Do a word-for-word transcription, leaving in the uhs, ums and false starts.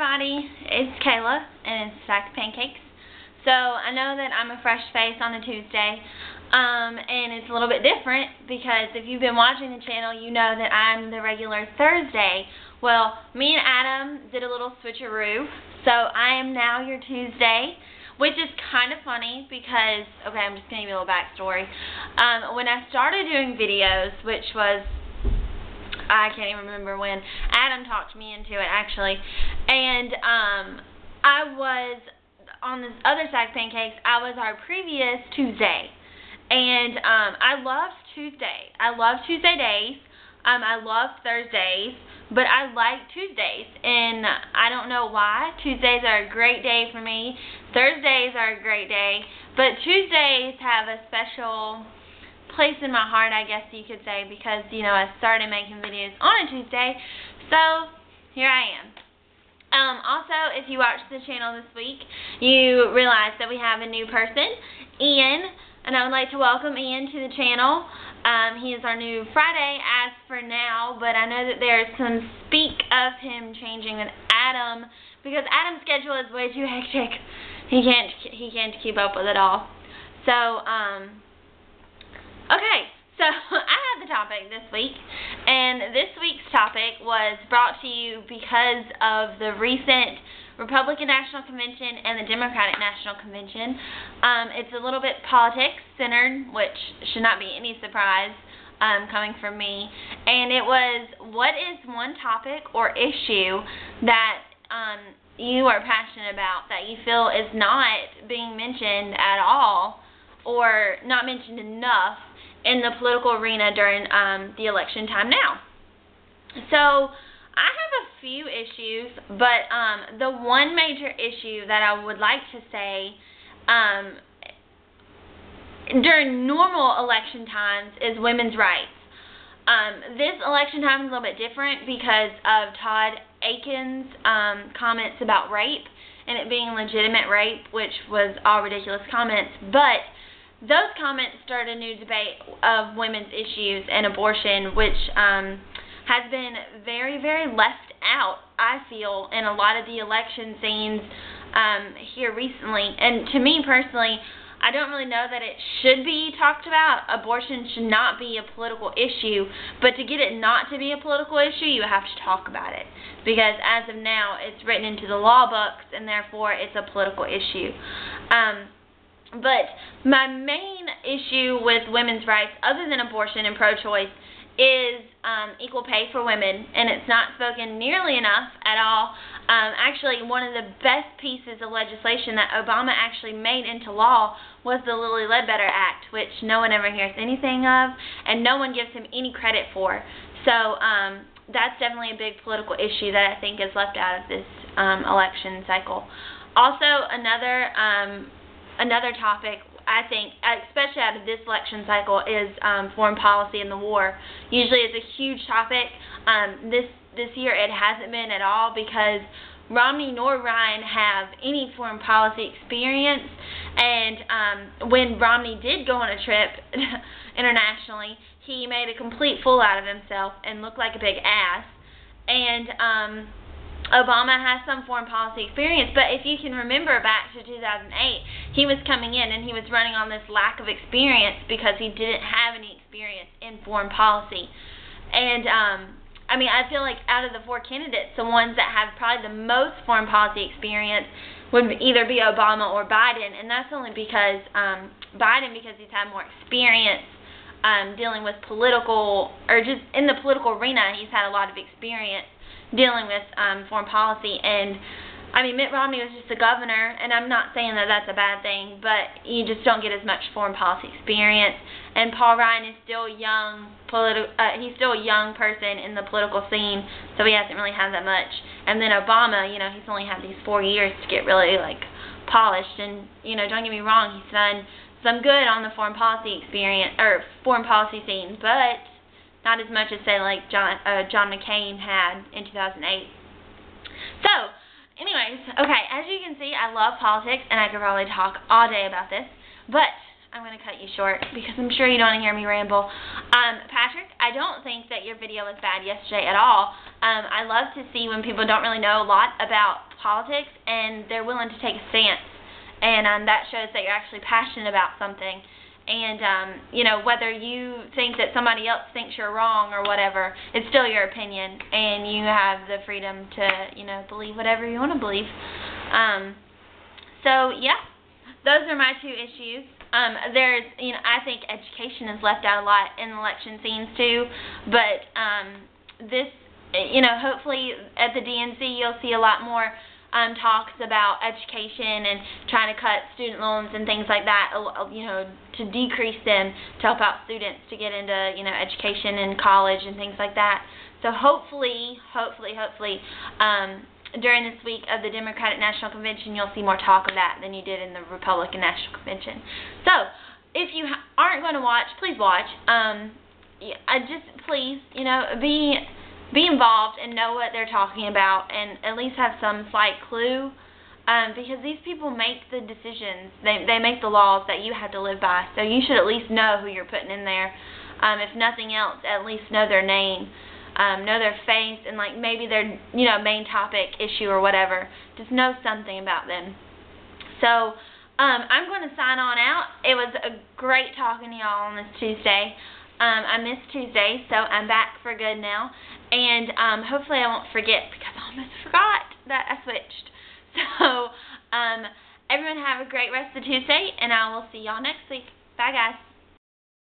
everybody, it's Kayla and it's Sack Pancakes. So I know that I'm a fresh face on a Tuesday, um, and it's a little bit different because if you've been watching the channel, you know that I'm the regular Thursday. Well, me and Adam did a little switcheroo, so I am now your Tuesday, which is kind of funny because, okay, I'm just going to give you a little backstory. Um, when I started doing videos, which was, I can't even remember when, Adam talked me into it actually, and um, I was on this other Sack Pancakes, I was our previous Tuesday, and um, I loved Tuesday, I love Tuesday days, um, I love Thursdays, but I like Tuesdays, and I don't know why. Tuesdays are a great day for me, Thursdays are a great day, but Tuesdays have a special place in my heart, I guess you could say, because, you know, I started making videos on a Tuesday, so here I am. Um, also, if you watched the channel this week, you realize that we have a new person, Ian, and I would like to welcome Ian to the channel. Um, he is our new Friday as for now, but I know that there's some speak of him changing with Adam, because Adam's schedule is way too hectic. He can't, he can't keep up with it all. So, um... Okay, so I had the topic this week, and this week's topic was brought to you because of the recent Republican National Convention and the Democratic National Convention. Um, it's a little bit politics-centered, which should not be any surprise um, coming from me, and it was, what is one topic or issue that um, you are passionate about that you feel is not being mentioned at all or not mentioned enough in the political arena during um, the election time now? So I have a few issues, but um, the one major issue that I would like to say um, during normal election times is women's rights. Um, this election time is a little bit different because of Todd Akin's um, comments about rape and it being legitimate rape, which was all ridiculous comments, but those comments start a new debate of women's issues and abortion, which um, has been very, very left out, I feel, in a lot of the election scenes um, here recently. And to me personally, I don't really know that it should be talked about. Abortion should not be a political issue, but to get it not to be a political issue, you have to talk about it. Because as of now, it's written into the law books, and therefore it's a political issue. Um, But my main issue with women's rights, other than abortion and pro-choice, is um, equal pay for women, and it's not spoken nearly enough at all. Um, actually, one of the best pieces of legislation that Obama actually made into law was the Lilly Ledbetter Act, which no one ever hears anything of, and no one gives him any credit for. So um, that's definitely a big political issue that I think is left out of this um, election cycle. Also, another... Um, Another topic, I think, especially out of this election cycle, is um, foreign policy and the war. Usually it's a huge topic. Um, this, this year it hasn't been at all because Romney nor Ryan have any foreign policy experience. And um, when Romney did go on a trip internationally, he made a complete fool out of himself and looked like a big ass. And... Um, Obama has some foreign policy experience, but if you can remember back to two thousand eight, he was coming in and he was running on this lack of experience because he didn't have any experience in foreign policy. And, um, I mean, I feel like out of the four candidates, the ones that have probably the most foreign policy experience would either be Obama or Biden, and that's only because um, Biden, because he's had more experience um, dealing with political, or just in the political arena, he's had a lot of experience dealing with um, foreign policy. And I mean, Mitt Romney was just a governor, and I'm not saying that that's a bad thing, but you just don't get as much foreign policy experience. And Paul Ryan is still young, politi- uh, he's still a young person in the political scene, so he hasn't really had that much. And then Obama, you know, he's only had these four years to get really like polished. And you know, don't get me wrong, he's done some good on the foreign policy experience or foreign policy scene, but not as much as, say, like John uh, John McCain had in two thousand eight. So, anyways, okay, as you can see, I love politics, and I could probably talk all day about this, but I'm going to cut you short because I'm sure you don't want to hear me ramble. Um, Patrick, I don't think that your video was bad yesterday at all. Um, I love to see when people don't really know a lot about politics and they're willing to take a stance. And um, that shows that you're actually passionate about something. And, um, you know, whether you think that somebody else thinks you're wrong or whatever, it's still your opinion. And you have the freedom to, you know, believe whatever you want to believe. Um, so, yeah, those are my two issues. Um, there's, you know, I think education is left out a lot in election scenes too, but um, this, you know, hopefully at the D N C you'll see a lot more um, talks about education and trying to cut student loans and things like that, you know, to decrease them, to help out students to get into, you know, education and college and things like that. So hopefully, hopefully, hopefully, um, during this week of the Democratic National Convention, you'll see more talk of that than you did in the Republican National Convention. So, if you ha aren't going to watch, please watch. Um, I just please, you know, be be involved and know what they're talking about, and at least have some slight clue, um, because these people make the decisions. They they make the laws that you have to live by. So you should at least know who you're putting in there. Um, if nothing else, at least know their name. Um, know their face and, like, maybe their, you know, main topic issue or whatever. Just know something about them. So, um, I'm going to sign on out. It was a great talking to y'all on this Tuesday. Um, I missed Tuesday, so I'm back for good now. And um, hopefully I won't forget because I almost forgot that I switched. So, um, everyone have a great rest of Tuesday, and I will see y'all next week. Bye, guys.